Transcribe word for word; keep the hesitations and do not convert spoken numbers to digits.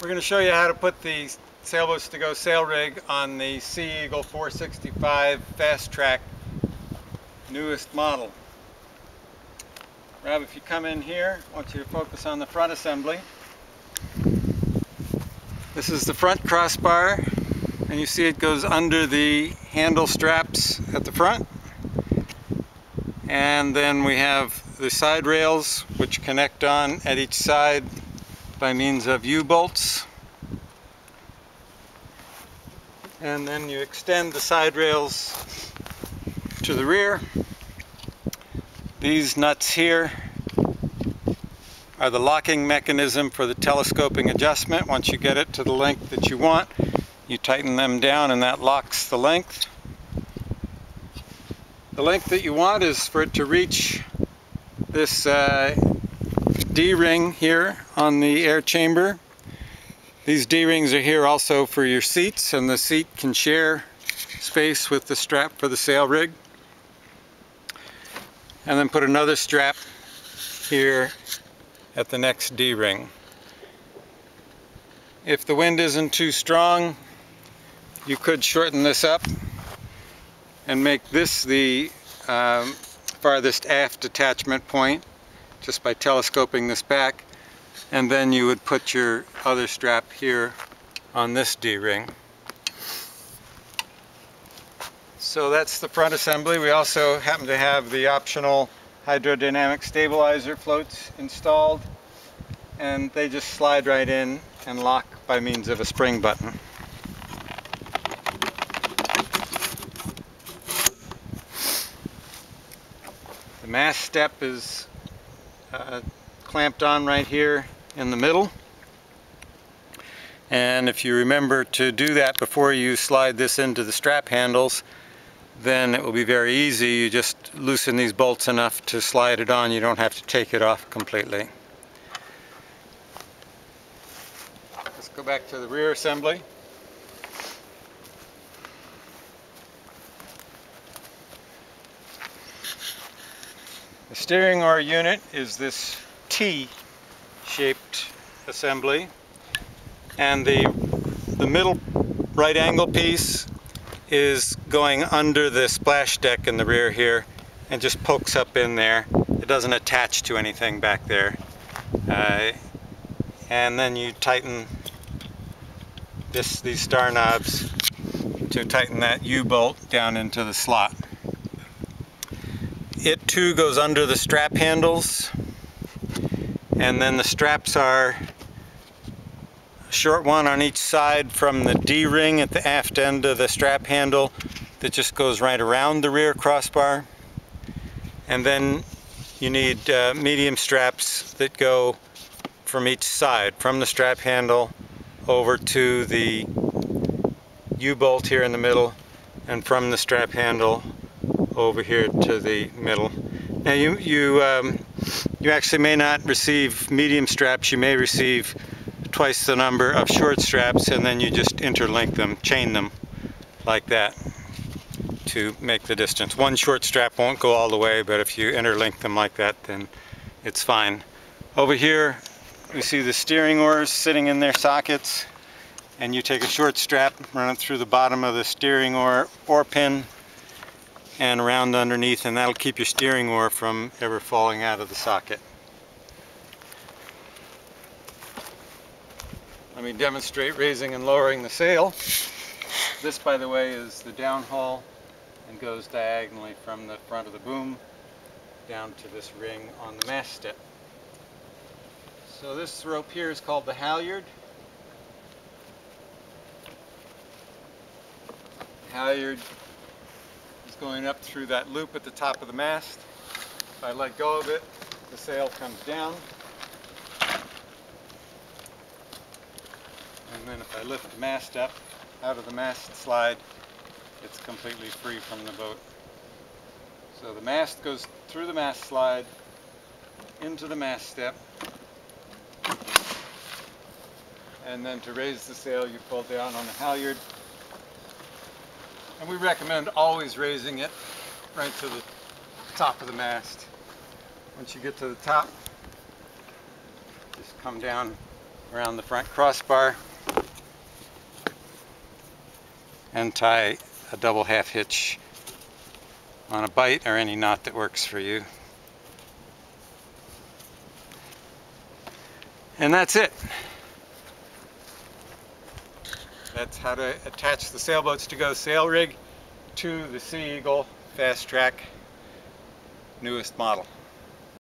We're going to show you how to put the Sailboats to Go sail rig on the Sea Eagle four sixty-five Fast Track newest model. Rob, if you come in here, I want you to focus on the front assembly. This is the front crossbar, and you see it goes under the handle straps at the front. And then we have the side rails, which connect on at each side by means of U-bolts. And then you extend the side rails to the rear. These nuts here are the locking mechanism for the telescoping adjustment. Once you get it to the length that you want, you tighten them down and that locks the length. The length that you want is for it to reach this uh, D-ring here on the air chamber. These D-rings are here also for your seats, and the seat can share space with the strap for the sail rig. And then put another strap here at the next D-ring. If the wind isn't too strong, you could shorten this up and make this the um, farthest aft attachment point just by telescoping this back, and then you would put your other strap here on this D-ring. So that's the front assembly. We also happen to have the optional hydrodynamic stabilizer floats installed, and they just slide right in and lock by means of a spring button. The mast step is uh, clamped on right here in the middle, and if you remember to do that before you slide this into the strap handles, then it will be very easy. You just loosen these bolts enough to slide it on. You don't have to take it off completely. Let's go back to the rear assembly. The steering oar unit is this T-shaped assembly, and the, the middle right angle piece is going under the splash deck in the rear here and just pokes up in there. It doesn't attach to anything back there. Uh, and then you tighten this, these star knobs to tighten that U-bolt down into the slot. It too goes under the strap handles, and then the straps are a short one on each side from the D-ring at the aft end of the strap handle that just goes right around the rear crossbar. And then you need uh, medium straps that go from each side, from the strap handle over to the U-bolt here in the middle, and from the strap handle over here to the middle. Now you, you, um, you actually may not receive medium straps, you may receive twice the number of short straps, and then you just interlink them, chain them like that to make the distance. One short strap won't go all the way, but if you interlink them like that, then it's fine. Over here we see the steering oars sitting in their sockets, and you take a short strap, run it through the bottom of the steering oar oar pin and around underneath, and that'll keep your steering oar from ever falling out of the socket. Let me demonstrate raising and lowering the sail. This, by the way, is the downhaul and goes diagonally from the front of the boom down to this ring on the mast step. So this rope here is called the halyard. The halyard is going up through that loop at the top of the mast. If I let go of it, the sail comes down. And then if I lift the mast up out of the mast slide, it's completely free from the boat. So the mast goes through the mast slide into the mast step, and then to raise the sail you pull down on the halyard. And we recommend always raising it right to the top of the mast. Once you get to the top, just come down around the front crossbar and tie a double half hitch on a bight or any knot that works for you. And that's it. That's how to attach the Sailboats to Go sail rig to the Sea Eagle Fast Track newest model.